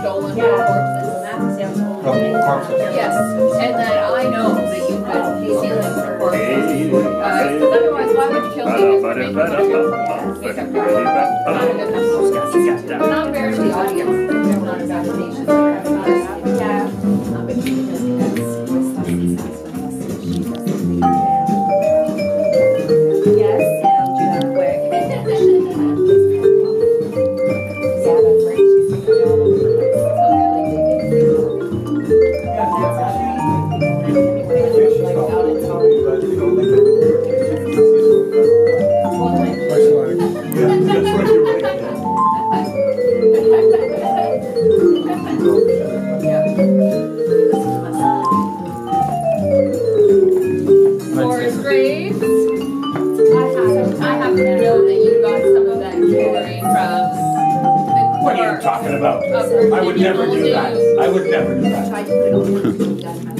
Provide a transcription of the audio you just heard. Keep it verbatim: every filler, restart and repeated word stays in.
stolen by corpses. From corpses. Yes, and that I know that you would be stealing from corpses. Because uh, otherwise, why would you kill me? Yes, not a Not fair to the audience. It's not about nations. What are you talking about? I would never do that. I would never do that.